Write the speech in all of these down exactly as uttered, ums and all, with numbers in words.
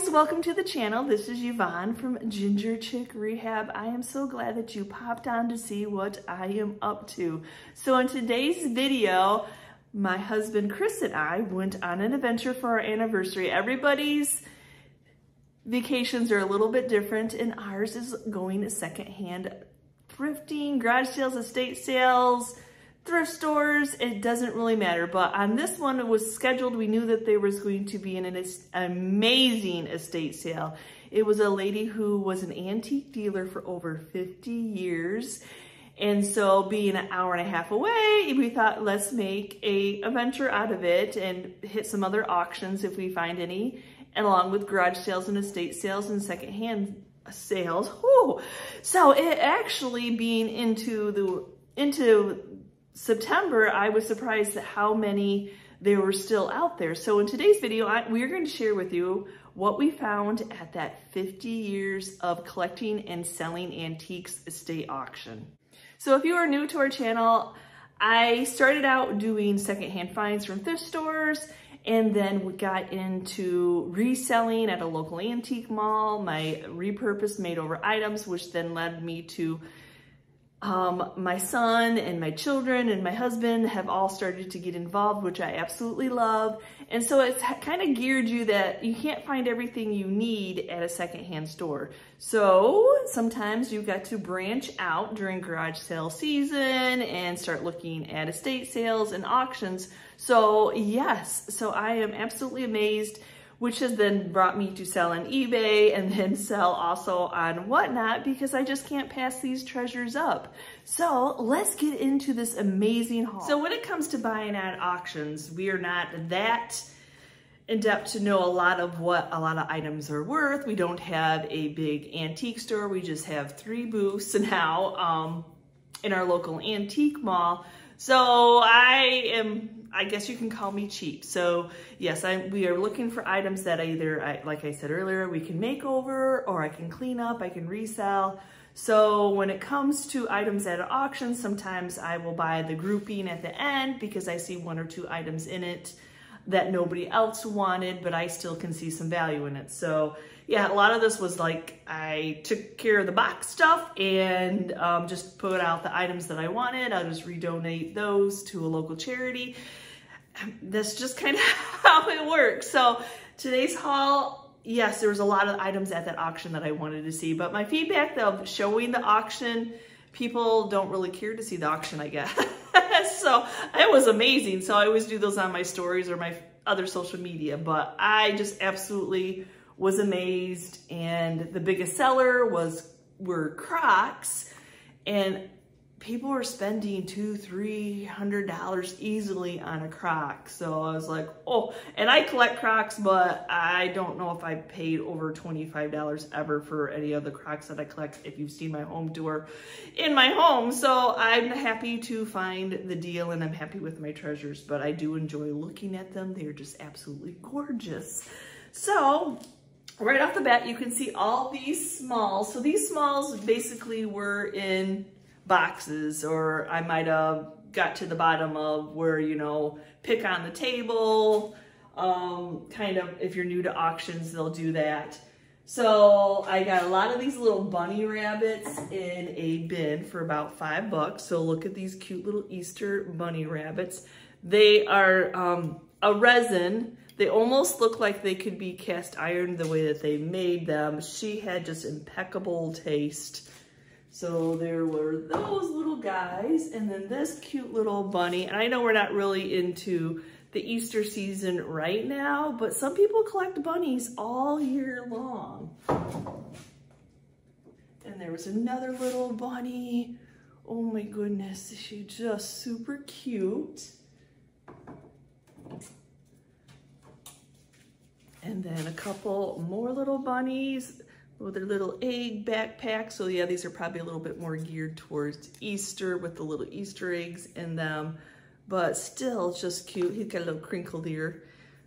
guys, welcome to the channel. This is Yvonne from Ginger Chick Rehab. I am so glad that you popped on to see what I am up to. So in today's video, my husband Chris and I went on an adventure for our anniversary. Everybody's vacations are a little bit different and ours is going secondhand thrifting, garage sales, estate sales, thrift stores. It doesn't really matter, but on this one it was scheduled. We knew that there was going to be an amazing estate sale. It was a lady who was an antique dealer for over fifty years, and so being an hour and a half away, we thought let's make a, a venture out of it and hit some other auctions if we find any, and along with garage sales and estate sales and secondhand sales. Whew. So it actually being into the into September, I was surprised at how many there were still out there. So in today's video, I, we're going to share with you what we found at that fifty years of collecting and selling antiques estate auction. So if you are new to our channel, I started out doing secondhand finds from thrift stores, and then we got into reselling at a local antique mall, my repurposed made over items, which then led me to Um, my son and my children and my husband have all started to get involved, which I absolutely love. And so it's kind of geared you that you can't find everything you need at a secondhand store. So sometimes you've got to branch out during garage sale season and start looking at estate sales and auctions. So yes, so I am absolutely amazed, which has then brought me to sell on eBay and then sell also on Whatnot, because I just can't pass these treasures up. So let's get into this amazing haul. So when it comes to buying at auctions, we are not that in depth to know a lot of what a lot of items are worth. We don't have a big antique store. We just have three booths now um, in our local antique mall. So I am, I guess you can call me cheap. So yes, I, we are looking for items that either, I, like I said earlier, we can make over, or I can clean up, I can resell. So when it comes to items at an auction, sometimes I will buy the grouping at the end because I see one or two items in it that nobody else wanted, but I still can see some value in it. So yeah, a lot of this was like, I took care of the box stuff and um, just put out the items that I wanted. I'll just redonate those to a local charity. That's just kind of how it works. So today's haul, yes, there was a lot of items at that auction that I wanted to see, but my feedback of showing the auction, people don't really care to see the auction, I guess. So it was amazing. So I always do those on my stories or my other social media, but I just absolutely was amazed. And the biggest seller was, were Crocs, and people were spending two, three hundred dollars easily on a Croc. So I was like, oh, and I collect Crocs, but I don't know if I paid over twenty-five dollars ever for any of the Crocs that I collect, if you've seen my home tour in my home. So I'm happy to find the deal and I'm happy with my treasures, but I do enjoy looking at them. They're just absolutely gorgeous. So right off the bat, you can see all these smalls. So these smalls basically were in boxes, or I might have got to the bottom of where, you know, pick on the table, um, kind of, if you're new to auctions, they'll do that. So I got a lot of these little bunny rabbits in a bin for about five bucks. So look at these cute little Easter bunny rabbits. They are um, a resin. They almost look like they could be cast iron the way that they made them. She had just impeccable taste. So there were those little guys, and then this cute little bunny. And I know we're not really into the Easter season right now, but some people collect bunnies all year long. And there was another little bunny. Oh my goodness, she's just super cute. And then a couple more little bunnies with their little egg backpack. So yeah, these are probably a little bit more geared towards Easter with the little Easter eggs in them, but still just cute. He's got a little crinkled ear.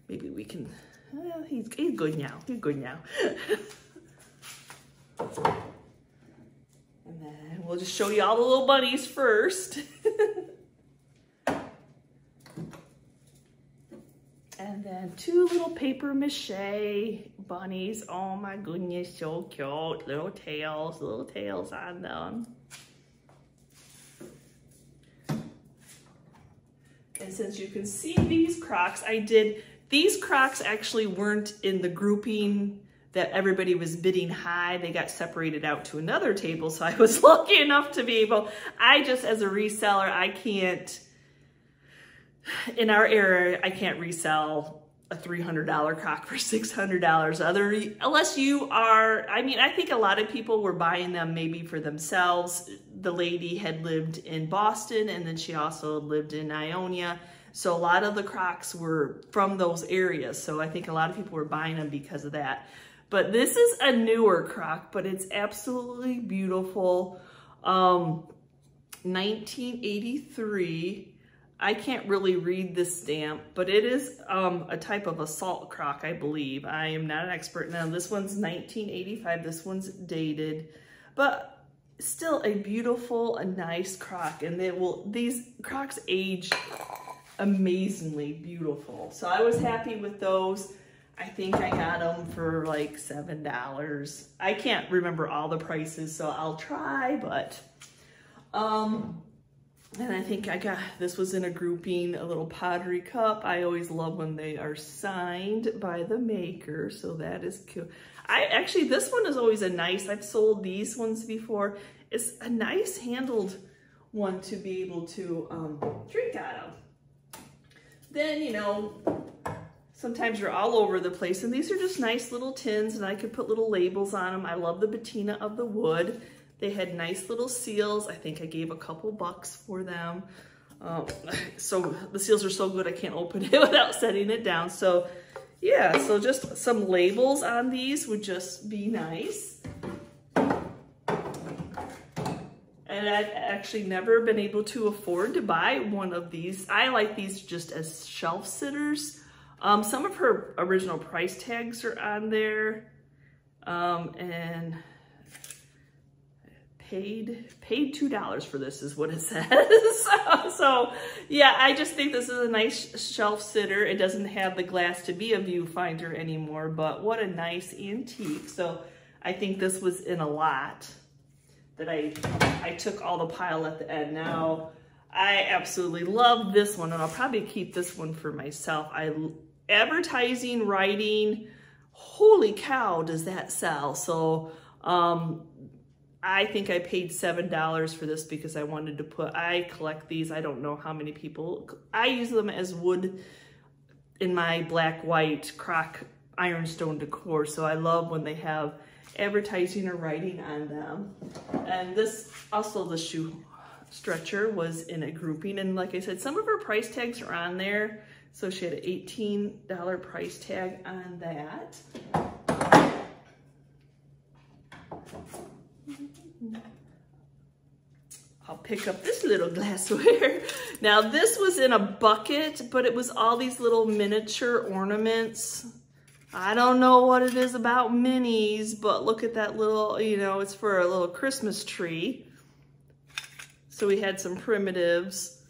Maybe we can, well, he's, he's good now, he's good now. And then we'll just show you all the little bunnies first. And then two little paper mache bunnies. Oh my goodness, so cute. Little tails, little tails on them. And since you can see these Crocs, I did, these Crocs actually weren't in the grouping that everybody was bidding high. They got separated out to another table. So I was lucky enough to be able, I just as a reseller, I can't, in our era, I can't resell a three hundred dollar Croc for six hundred dollars other, unless you are, I mean, I think a lot of people were buying them maybe for themselves. The lady had lived in Boston and then she also lived in Ionia. So a lot of the Crocs were from those areas. So I think a lot of people were buying them because of that. But this is a newer Croc, but it's absolutely beautiful. Um, nineteen eighty-three. I can't really read this stamp, but it is um, a type of a salt croc, I believe. I am not an expert. Now, this one's nineteen eighty-five. This one's dated, but still a beautiful, a nice croc. And they will, these crocs age amazingly beautiful. So I was happy with those. I think I got them for like seven dollars. I can't remember all the prices, so I'll try, but... um. And I think I got, this was in a grouping, a little pottery cup. I always love when they are signed by the maker, so that is cute. I actually, this one is always a nice, I've sold these ones before. It's a nice handled one to be able to um, drink out of. Then, you know, sometimes you're all over the place, and these are just nice little tins, and I could put little labels on them. I love the patina of the wood. They had nice little seals. I think I gave a couple bucks for them. Um, so the seals are so good I can't open it without setting it down. So yeah, so just some labels on these would just be nice. And I've actually never been able to afford to buy one of these. I like these just as shelf sitters. Um, some of her original price tags are on there. Um, and... Paid, paid two dollars for this is what it says. so, so yeah, I just think this is a nice shelf sitter. It doesn't have the glass to be a viewfinder anymore, but what a nice antique. So I think this was in a lot that I, I took all the pile at the end. Now, I absolutely love this one, and I'll probably keep this one for myself. I advertising, writing, holy cow, does that sell? So, um, I think I paid seven dollars for this because I wanted to put, I collect these. I don't know how many people, I use them as wood in my black, white, croc, ironstone decor. So I love when they have advertising or writing on them. And this, also the shoe stretcher was in a grouping. And like I said, some of her price tags are on there. So she had an eighteen dollar price tag on that. I'll pick up this little glassware. Now this was in a bucket, but it was all these little miniature ornaments. I don't know what it is about minis, but look at that little, you know, it's for a little Christmas tree. So we had some primitives.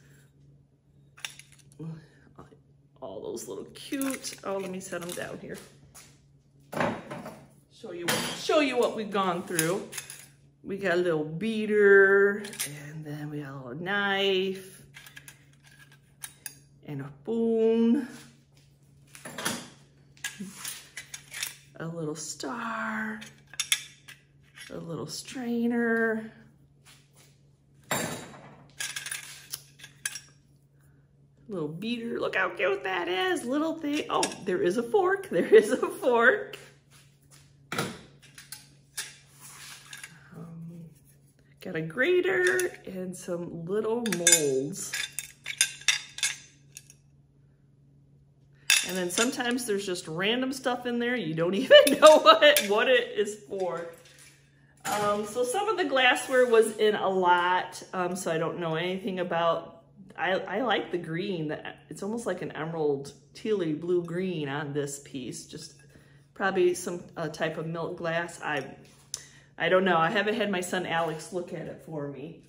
All those little cute, oh, let me set them down here. Show you, show you what we've gone through. We got a little beater, and then we got a little knife, and a spoon, a little star, a little strainer, a little beater. Look how cute that is, little thing. Oh, there is a fork, there is a fork. Got a grater and some little molds. And then sometimes there's just random stuff in there. You don't even know what it, what it is for. Um, so some of the glassware was in a lot. Um, so I don't know anything about, I, I like the green. That it's almost like an emerald tealy blue green on this piece. Just probably some uh, type of milk glass. I I don't know. I haven't had my son Alex look at it for me.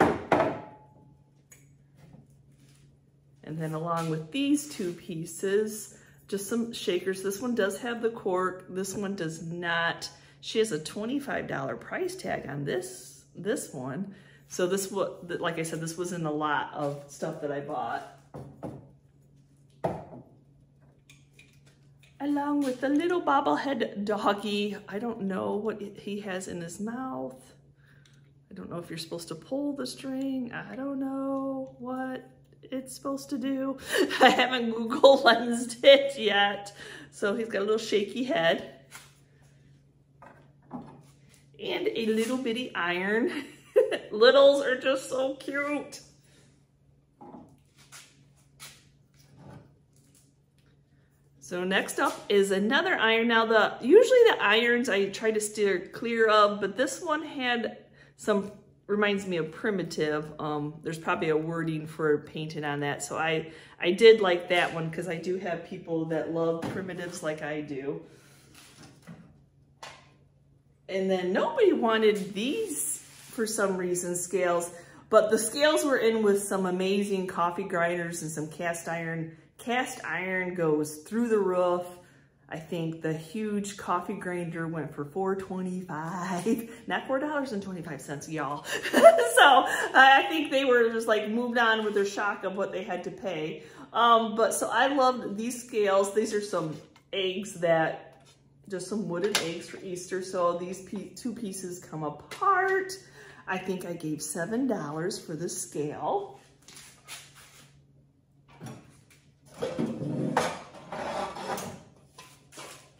And then along with these two pieces, just some shakers. This one does have the cork. This one does not. She has a twenty-five dollar price tag on this this one. So this was, like I said, this was in a lot of stuff that I bought. Along with the little bobblehead doggy. I don't know what he has in his mouth. I don't know if you're supposed to pull the string. I don't know what it's supposed to do. I haven't Google lensed it yet. So he's got a little shaky head. And a little bitty iron. Littles are just so cute. So next up is another iron. Now the usually the irons I try to steer clear of, but this one had some, reminds me of primitive. Um, there's probably a wording for painted on that. So I, I did like that one because I do have people that love primitives like I do. And then nobody wanted these for some reason, scales, but the scales were in with some amazing coffee grinders and some cast iron. Cast iron goes through the roof. I think the huge coffee grinder went for four twenty-five, not four dollars and twenty-five cents, y'all. So I think they were just like moved on with their shock of what they had to pay. Um, but so I loved these scales. These are some eggs that, just some wooden eggs for Easter. So these two pieces come apart. I think I gave seven dollars for this scale.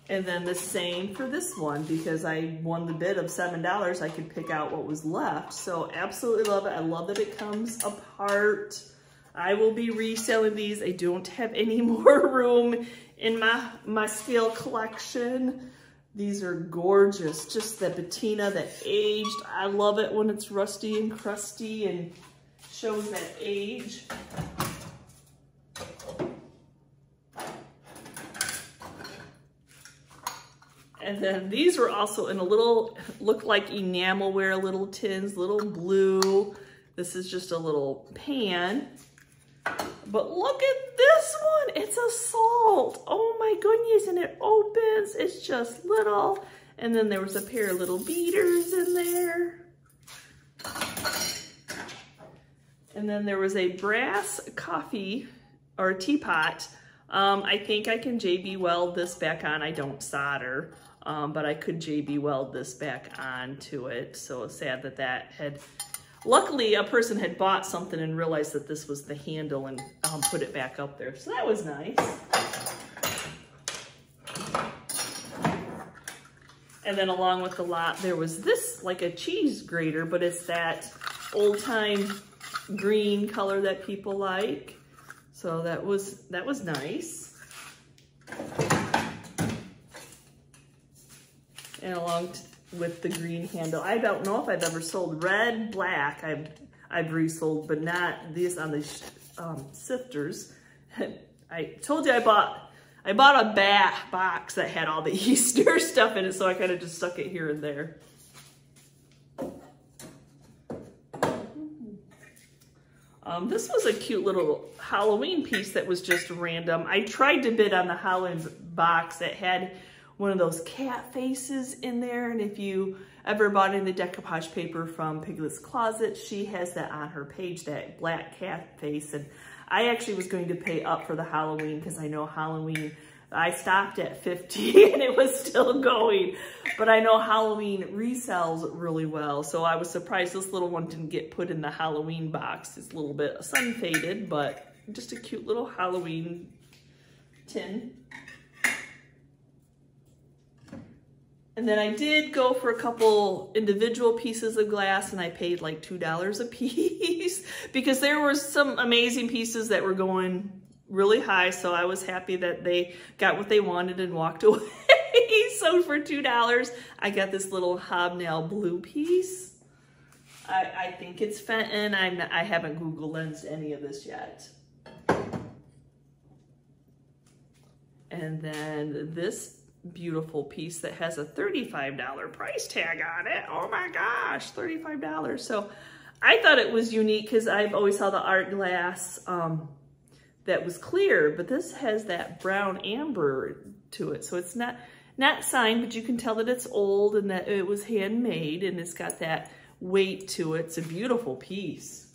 And then the same for this one, because I won the bid of seven dollars, I could pick out what was left. So absolutely love it. I love that it comes apart. I will be reselling these. I don't have any more room in my, my scale collection. These are gorgeous. Just the patina, that aged. I love it when it's rusty and crusty and shows that age. And then these were also in a little, look like enamelware, little tins, little blue. This is just a little pan. But look at this one. It's a salt. Oh my goodness. And it opens. It's just little. And then there was a pair of little beaters in there. And then there was a brass coffee or teapot. Um, I think I can J B weld this back on. I don't solder. Um, but I could J B weld this back onto it. So it's sad that that had, luckily a person had bought something and realized that this was the handle and um, put it back up there. So that was nice. And then along with the lot, there was this like a cheese grater, but it's that old time green color that people like. So that was, that was nice. And along with the green handle. I don't know if I've ever sold red, black. I've, I've resold, but not these on the um, sifters. I told you I bought, I bought a bat box that had all the Easter stuff in it. So I kind of just stuck it here and there. Um, this was a cute little Halloween piece that was just random. I tried to bid on the Halloween box that had one of those cat faces in there. And if you ever bought in the decoupage paper from Piglet's Closet, she has that on her page, that black cat face. And I actually was going to pay up for the Halloween because I know Halloween, I stopped at fifty and it was still going. But I know Halloween resells really well. So I was surprised this little one didn't get put in the Halloween box. It's a little bit sun faded, but just a cute little Halloween tin. And then I did go for a couple individual pieces of glass and I paid like two dollars a piece because there were some amazing pieces that were going really high. So I was happy that they got what they wanted and walked away. So for two dollars, I got this little hobnail blue piece. I, I think it's Fenton. I'm not, I haven't Google lensed any of this yet. And then this beautiful piece that has a thirty-five dollar price tag on it. Oh my gosh, thirty-five dollars. So I thought it was unique because I've always saw the art glass um, that was clear, but this has that brown amber to it. So it's not, not signed, but you can tell that it's old and that it was handmade, and it's got that weight to it. It's a beautiful piece.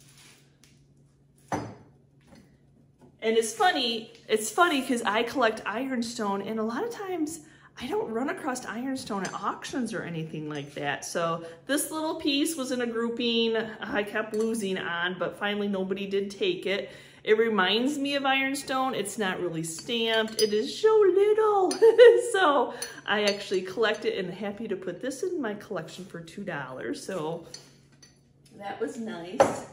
And it's funny, it's funny because I collect ironstone, and a lot of times I don't run across ironstone at auctions or anything like that. So this little piece was in a grouping I kept losing on, but finally nobody did take it. It reminds me of ironstone. It's not really stamped. It is so little. So I actually collect it and happy to put this in my collection for two dollars. So that was nice.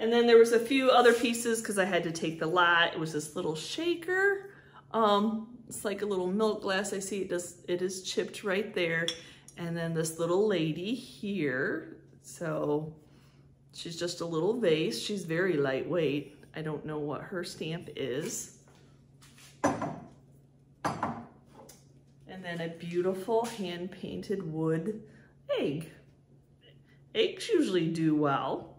And then there was a few other pieces because I had to take the lot. It was this little shaker. Um, it's like a little milk glass. I see it does, it is chipped right there. And then this little lady here. So she's just a little vase. She's very lightweight. I don't know what her stamp is. And then a beautiful hand-painted wood egg. Eggs usually do well.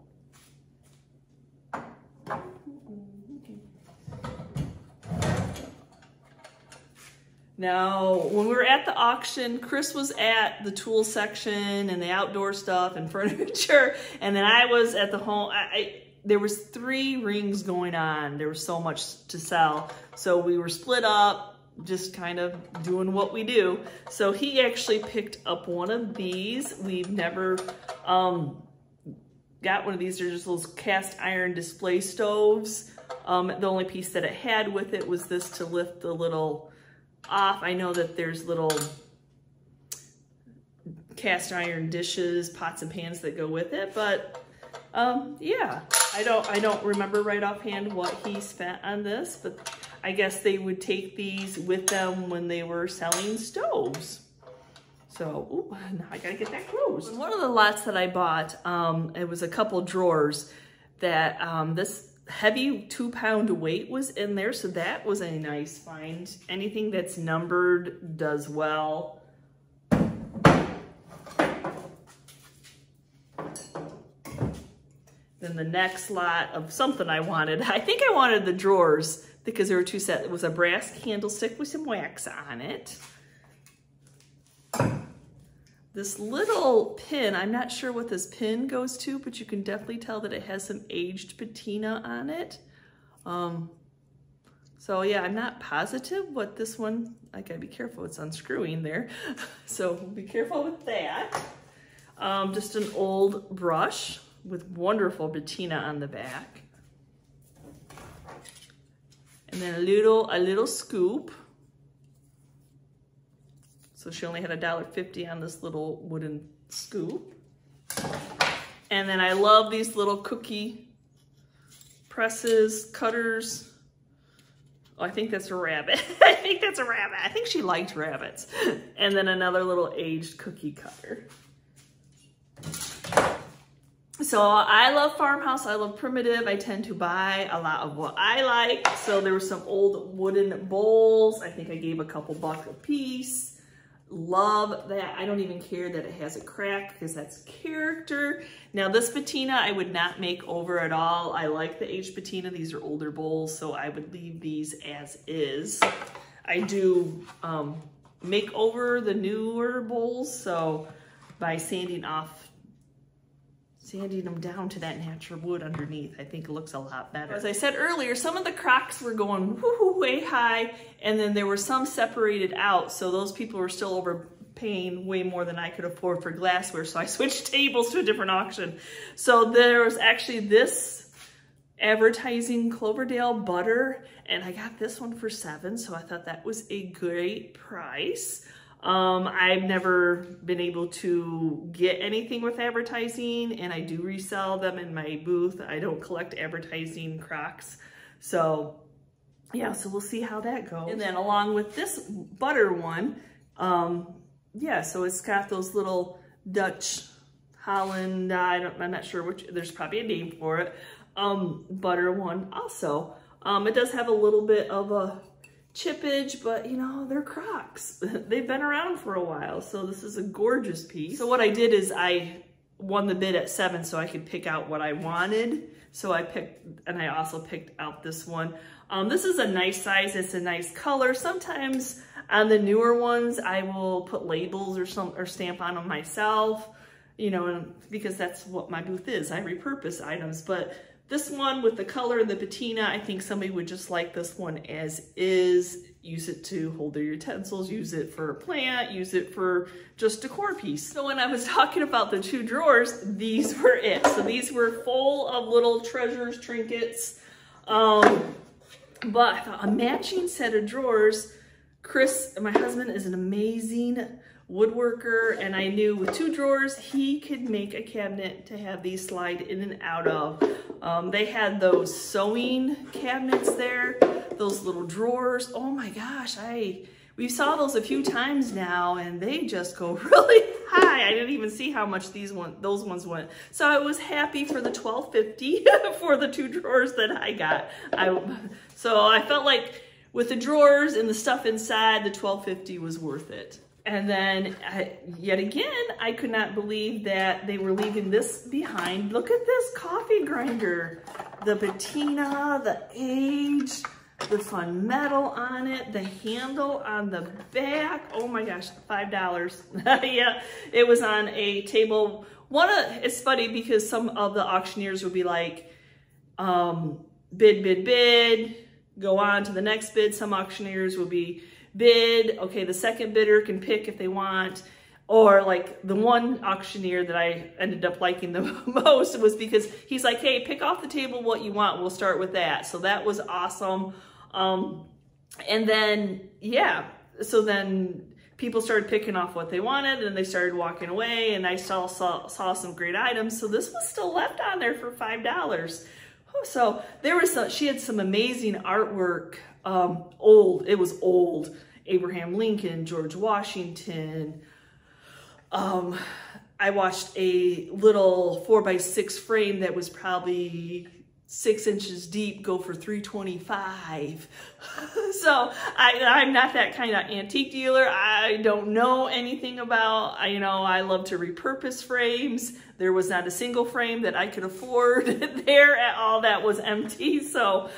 Now, when we were at the auction, Chris was at the tool section and the outdoor stuff and furniture, and then I was at the home. I, I there was three rings going on. There was so much to sell, so we were split up, just kind of doing what we do. So he actually picked up one of these. We've never um, got one of these. They're just those cast iron display stoves. Um, the only piece that it had with it was this to lift the little off. I know that there's little cast iron dishes, pots and pans that go with it, but um, yeah, I don't I don't remember right offhand what he spent on this, but I guess they would take these with them when they were selling stoves. So ooh, now I gotta get that closed. One of the lots that I bought, um, it was a couple drawers that um, this heavy two pound weight was in there, so that was a nice find. Anything that's numbered does well. Then the next lot of something I wanted, I think I wanted the drawers because there were two sets. It was a brass candlestick with some wax on it. This little pin, I'm not sure what this pin goes to, but you can definitely tell that it has some aged patina on it. Um, so yeah, I'm not positive what this one, I gotta be careful, it's unscrewing there. So be careful with that. Um, just an old brush with wonderful patina on the back. And then a little, a little scoop. So she only had a dollar fifty on this little wooden scoop. And then I love these little cookie presses, cutters. Oh, I think that's a rabbit. I think that's a rabbit. I think she liked rabbits. And then another little aged cookie cutter. So I love farmhouse, I love primitive. I tend to buy a lot of what I like. So there were some old wooden bowls. I think I gave a couple bucks a piece. Love that. I don't even care that it has a crack because that's character. Now this patina I would not make over at all. I like the aged patina. These are older bowls, so I would leave these as is. I do um, make over the newer bowls, so by sanding off, sanding them down to that natural wood underneath, I think it looks a lot better. As I said earlier, some of the Crocs were going way high, and then there were some separated out, so those people were still overpaying way more than I could afford for glassware, so I switched tables to a different auction. So there was actually this advertising Cloverdale butter, and I got this one for seven, so I thought that was a great price. Um, I've never been able to get anything with advertising, and I do resell them in my booth. I don't collect advertising Crocs. So yeah, so we'll see how that goes. And then along with this butter one, um, yeah, so it's got those little Dutch Holland, I don't, I'm not sure which, there's probably a name for it, um, butter one also. Um, it does have a little bit of a chippage, but you know, they're Crocs. They've been around for a while, so this is a gorgeous piece. So what I did is I won the bid at seven so I could pick out what I wanted. So I picked, and I also picked out this one. Um, this is a nice size, it's a nice color. Sometimes on the newer ones, I will put labels or some or stamp on them myself, you know, and, because that's what my booth is. I repurpose items, but this one with the color and the patina, I think somebody would just like this one as is. Use it to hold their utensils, use it for a plant, use it for just decor piece. So when I was talking about the two drawers, these were it. So these were full of little treasures, trinkets. Um, but I thought a matching set of drawers. Chris, my husband, is an amazing woodworker, and I knew with two drawers he could make a cabinet to have these slide in and out of. Um, they had those sewing cabinets there, those little drawers. Oh my gosh, I we saw those a few times now, and they just go really high. I didn't even see how much these one those ones went. So I was happy for the twelve fifty for the two drawers that I got. I so I felt like with the drawers and the stuff inside, the twelve fifty was worth it. And then, I, yet again, I could not believe that they were leaving this behind. Look at this coffee grinder. The patina, the age, the fun metal on it, the handle on the back. Oh my gosh, five dollars. Yeah, it was on a table. One of, it's funny because some of the auctioneers would be like, um, bid, bid, bid, go on to the next bid. Some auctioneers will be bid, okay, the second bidder can pick if they want. Or like the one auctioneer that I ended up liking the most was because he's like, hey, pick off the table what you want, we'll start with that. So that was awesome. Um, and then, yeah, so then people started picking off what they wanted, and they started walking away, and I saw, saw, saw some great items. So this was still left on there for five dollars. So there was some, she had some amazing artwork, um, old, it was old, Abraham Lincoln, George Washington. Um, I watched a little four by six frame that was probably six inches deep go for three twenty-five. So I, I'm not that kind of antique dealer. I don't know anything about, I, you know, I love to repurpose frames. There was not a single frame that I could afford there at all that was empty. So,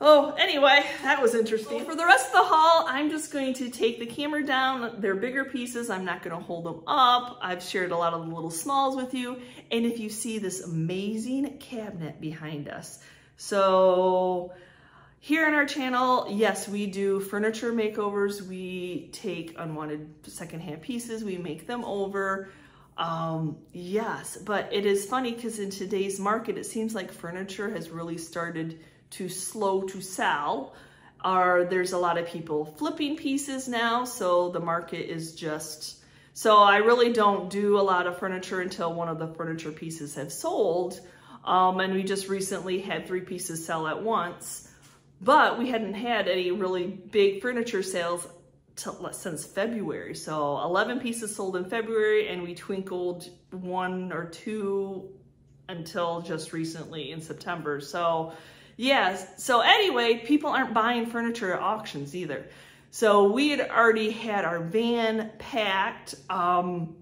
oh, anyway, that was interesting. For the rest of the haul, I'm just going to take the camera down. They're bigger pieces. I'm not going to hold them up. I've shared a lot of the little smalls with you. And if you see this amazing cabinet behind us. So here on our channel, yes, we do furniture makeovers. We take unwanted secondhand pieces. We make them over. Um, yes, but it is funny because in today's market, it seems like furniture has really started too slow to sell. Are there's a lot of people flipping pieces now, so the market is just, so I really don't do a lot of furniture until one of the furniture pieces have sold, um, and we just recently had three pieces sell at once, but we hadn't had any really big furniture sales till, since February. So eleven pieces sold in February, and we twinkled one or two until just recently in September. So yes. So anyway, people aren't buying furniture at auctions either. So we had already had our van packed. Um,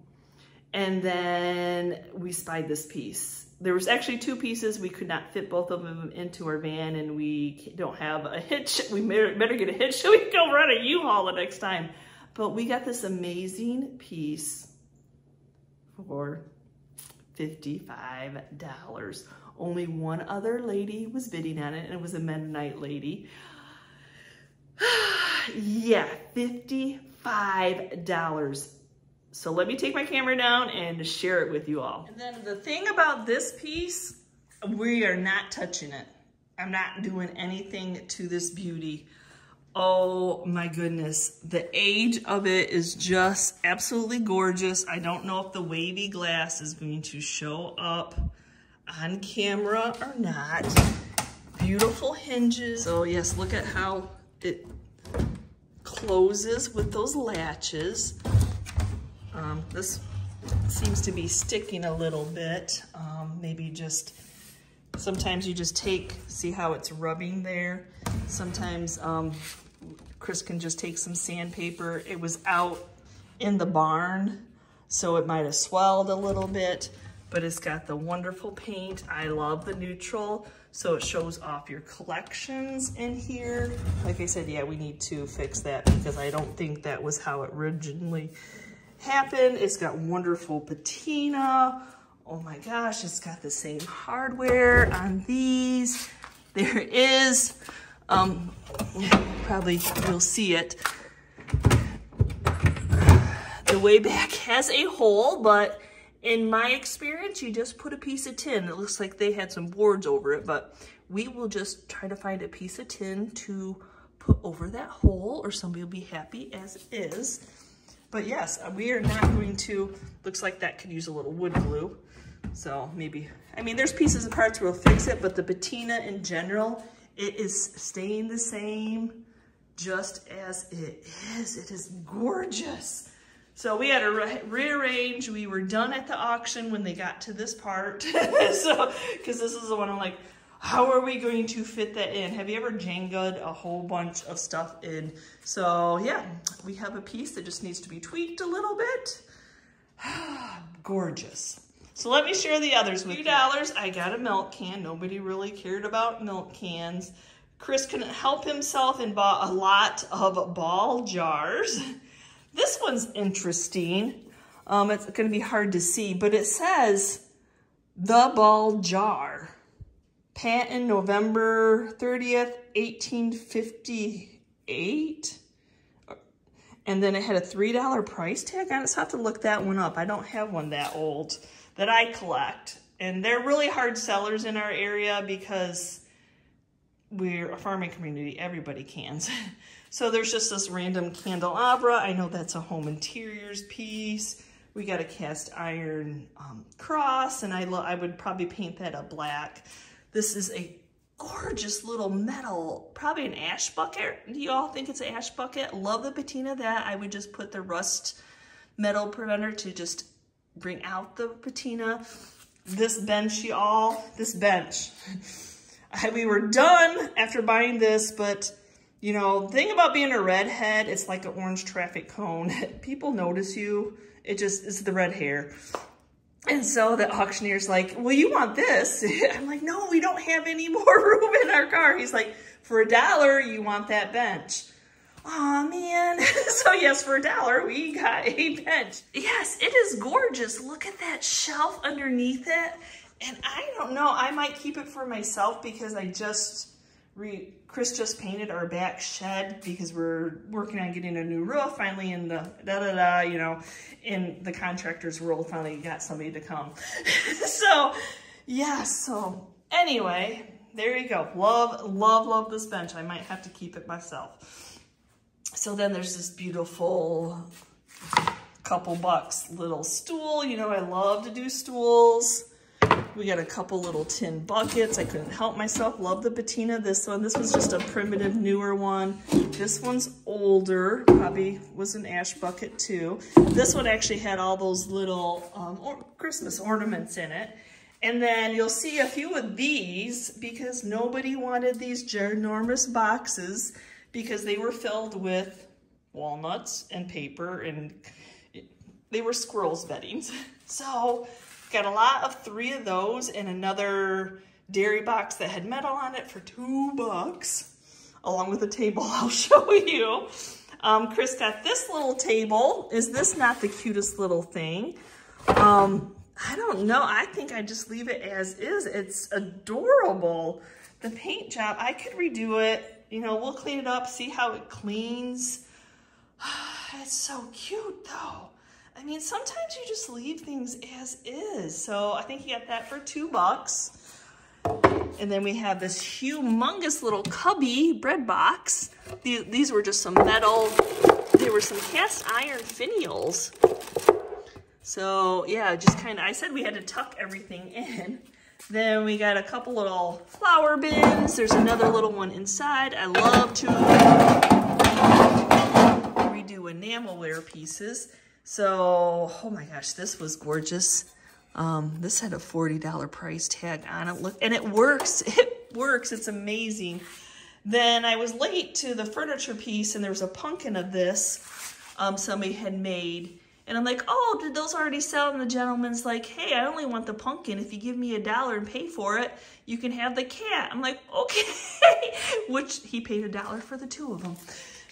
and then we spied this piece. There was actually two pieces. We could not fit both of them into our van, and we don't have a hitch. We better get a hitch so we can go run a U-Haul the next time. But we got this amazing piece for fifty-five dollars. Only one other lady was bidding on it, and it was a Mennonite lady. Yeah, fifty-five dollars. So let me take my camera down and share it with you all. And then the thing about this piece, we are not touching it. I'm not doing anything to this beauty. Oh my goodness. The age of it is just absolutely gorgeous. I don't know if the wavy glass is going to show up on camera or not. Beautiful hinges. So yes, look at how it closes with those latches. Um, this seems to be sticking a little bit. Um, maybe just, sometimes you just take, see how it's rubbing there. Sometimes um, Chris can just take some sandpaper. It was out in the barn, so it might have swelled a little bit. but it's got the wonderful paint. I love the neutral, so it shows off your collections in here. Like I said, yeah, we need to fix that because I don't think that was how it originally happened. It's got wonderful patina. Oh my gosh, it's got the same hardware on these. There is, um, probably you'll see it. The way back has a hole, but in my experience, you just put a piece of tin. It looks like they had some boards over it, but we will just try to find a piece of tin to put over that hole, or somebody will be happy as it is. But yes, we are not going to, looks like that could use a little wood glue. So maybe, I mean, there's pieces and parts where we'll fix it, but the patina in general, it is staying the same just as it is. It is gorgeous. So we had to re rearrange. We were done at the auction when they got to this part. So, because this is the one I'm like, how are we going to fit that in? Have you ever Jenga'd a whole bunch of stuff in? So yeah, we have a piece that just needs to be tweaked a little bit. Gorgeous. So let me share the others with you. two dollars, I got a milk can. Nobody really cared about milk cans. Chris couldn't help himself and bought a lot of ball jars. This one's interesting. Um, it's gonna be hard to see, but it says the Ball Jar. Patent November thirtieth, eighteen fifty-eight. And then it had a three dollar price tag on it, so I have to look that one up. I don't have one that old that I collect. And they're really hard sellers in our area because we're a farming community, everybody cans. So there's just this random candelabra. I know that's a home interiors piece. We got a cast iron um, cross, and I, I would probably paint that a black. This is a gorgeous little metal, probably an ash bucket. Do you all think it's an ash bucket? Love the patina of that. I would just put the rust metal preventer to just bring out the patina. This bench, y'all, this bench. We were done after buying this, but you know, the thing about being a redhead, it's like an orange traffic cone. People notice you. It just is the red hair. And so the auctioneer's like, well, you want this? I'm like, no, we don't have any more room in our car. He's like, for a dollar, you want that bench. Aw, man. So yes, for a dollar, we got a bench. Yes, it is gorgeous. Look at that shelf underneath it. And I don't know, I might keep it for myself because I just, re, Chris just painted our back shed because we're working on getting a new roof finally in the da-da-da, you know, in the contractor's world, finally got somebody to come. So, yeah, so anyway, there you go. Love, love, love this bench. I might have to keep it myself. So then there's this beautiful couple bucks little stool. You know, I love to do stools. We got a couple little tin buckets. I couldn't help myself. Love the patina. This one, this was just a primitive, newer one. This one's older, probably was an ash bucket too. This one actually had all those little um, or Christmas ornaments in it. And then you'll see a few of these because nobody wanted these ginormous boxes because they were filled with walnuts and paper and it, they were squirrels' beddings. So, got a lot of three of those and another dairy box that had metal on it for two bucks, along with a table I'll show you. Um, Chris got this little table. Is this not the cutest little thing? Um, I don't know. I think I just leave it as is. It's adorable. The paint job, I could redo it. You know, we'll clean it up, see how it cleans. It's so cute though. I mean, sometimes you just leave things as is. So I think you got that for two bucks. And then we have this humongous little cubby bread box. These, these were just some metal. They were some cast iron finials. So yeah, just kind of, I said we had to tuck everything in. Then we got a couple little flower bins. There's another little one inside. I love to redo enamelware pieces. So, oh my gosh, this was gorgeous. Um, this had a forty dollar price tag on it. Look, and it works. It works. It's amazing. Then I was late to the furniture piece, and there was a pumpkin of this um, somebody had made. And I'm like, oh, did those already sell? And the gentleman's like, hey, I only want the pumpkin. If you give me a dollar and pay for it, you can have the cat. I'm like, okay, which he paid a dollar for the two of them.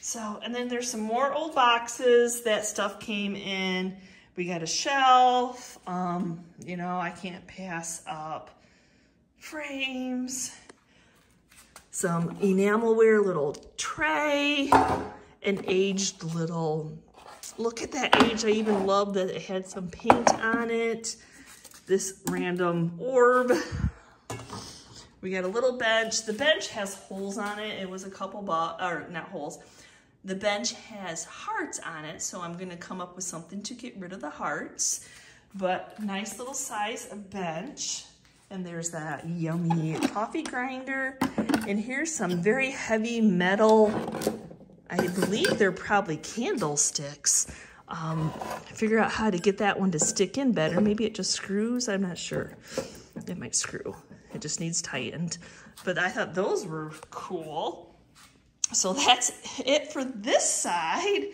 So, and then there's some more old boxes that stuff came in. We got a shelf, um, you know, I can't pass up frames, some enamelware, little tray, an aged little, look at that age. I even love that it had some paint on it. This random orb. We got a little bench. The bench has holes on it. It was a couple bucks, or not holes. The bench has hearts on it, so I'm gonna come up with something to get rid of the hearts. But nice little size of bench. And there's that yummy coffee grinder. And here's some very heavy metal, I believe they're probably candlesticks. Um, figure out how to get that one to stick in better. Maybe it just screws, I'm not sure. It might screw, it just needs tightened. But I thought those were cool. So that's it for this side.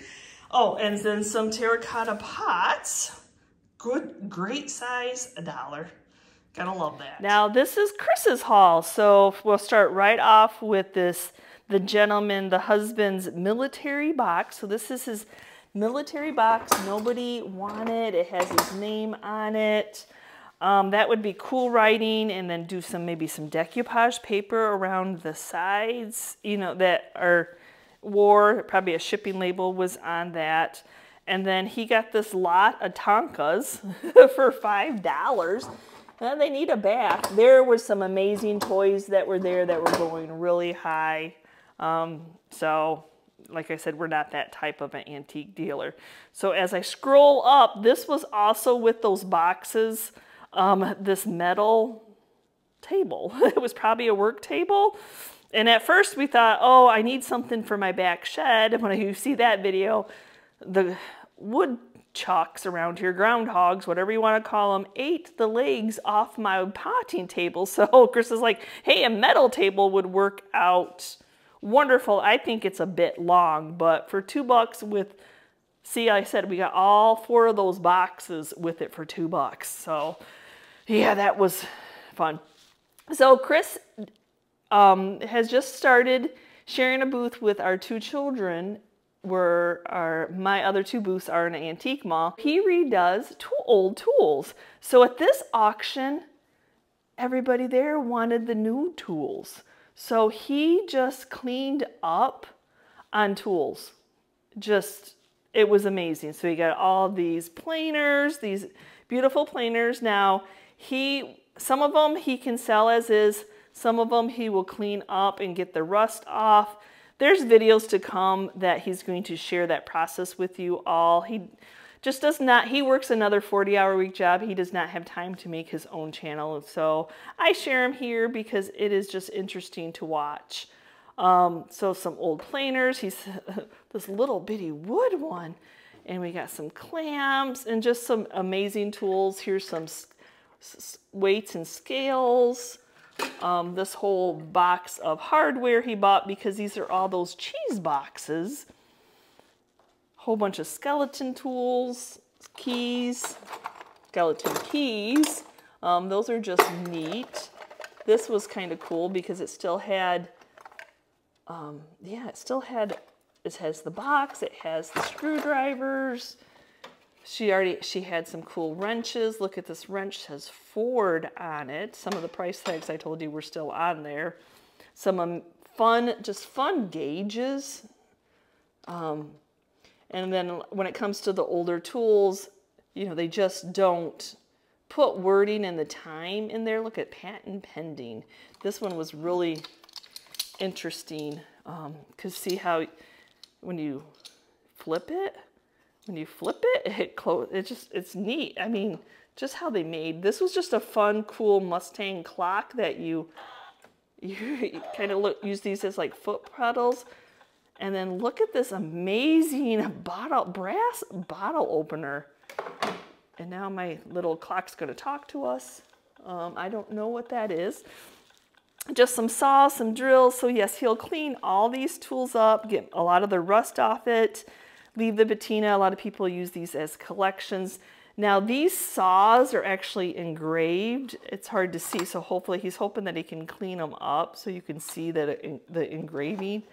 Oh, and then some terracotta pots. Good, great size, a dollar. Gotta love that. Now this is Chris's haul. So we'll start right off with this, the gentleman, the husband's military box. So this is his military box. Nobody wanted. It has his name on it. Um, that would be cool writing, and then do some, maybe some decoupage paper around the sides, you know, that are war, probably a shipping label was on that. And then he got this lot of Tonkas for five dollars. And they need a bath. There were some amazing toys that were there that were going really high. Um, so like I said, we're not that type of an antique dealer. So as I scroll up, this was also with those boxes. Um, this metal table. It was probably a work table. And at first we thought, oh, I need something for my back shed. And when you see that video, the woodchucks around here, groundhogs, whatever you want to call them, ate the legs off my potting table. So Chris is like, hey, a metal table would work out wonderful. I think it's a bit long, but for two bucks with, see, I said we got all four of those boxes with it for two bucks. So yeah, that was fun. So Chris um, has just started sharing a booth with our two children, where our, my other two booths are in an antique mall. He redoes two old tools. So at this auction, everybody there wanted the new tools. So he just cleaned up on tools. Just, it was amazing. So he got all these planers, these beautiful planers. Now he, some of them he can sell as is, some of them he will clean up and get the rust off. There's videos to come that he's going to share that process with you all. He just does not, he works another forty hour week job. He does not have time to make his own channel. So I share him here because it is just interesting to watch. Um, so some old planers, he's this little bitty wood one, and we got some clamps and just some amazing tools. Here's some s s weights and scales, um, this whole box of hardware he bought because these are all those cheese boxes, whole bunch of skeleton tools, keys, skeleton keys. Um, those are just neat. This was kind of cool because it still had Um, yeah, it still had, it has the box, it has the screwdrivers. She already, she had some cool wrenches. Look at this wrench, says Ford on it. Some of the price tags I told you were still on there. Some um, fun, just fun gauges. Um, and then when it comes to the older tools, you know, they just don't put wording and the time in there. Look at patent pending. This one was really interesting, um, because see how when you flip it, when you flip it, it close. It just, it's neat. I mean, just how they made, this was just a fun, cool Mustang clock that you, you, you kind of look, use these as like foot pedals. And then look at this amazing bottle, brass bottle opener. And now my little clock's going to talk to us. Um, I don't know what that is. Just some saws, some drills. So yes, he'll clean all these tools up, get a lot of the rust off it. Leave the patina. A lot of people use these as collections. Now these saws are actually engraved. It's hard to see, so hopefully he's hoping that he can clean them up so you can see that the engraving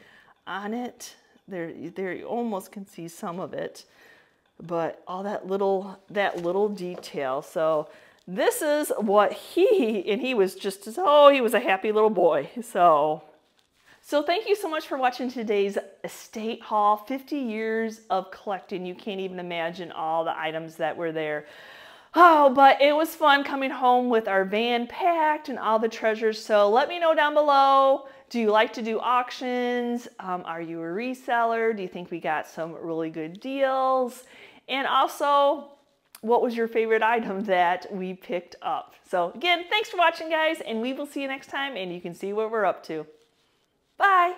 on it. There, there you almost can see some of it, but all that little, that little detail. So this is what he, and he was just, oh, he was a happy little boy. So, so thank you so much for watching today's estate haul. fifty years of collecting. You can't even imagine all the items that were there. Oh, but it was fun coming home with our van packed and all the treasures. So let me know down below. Do you like to do auctions? Um, are you a reseller? Do you think we got some really good deals? And also, what was your favorite item that we picked up? So again, thanks for watching, guys, and we will see you next time, and you can see what we're up to. Bye.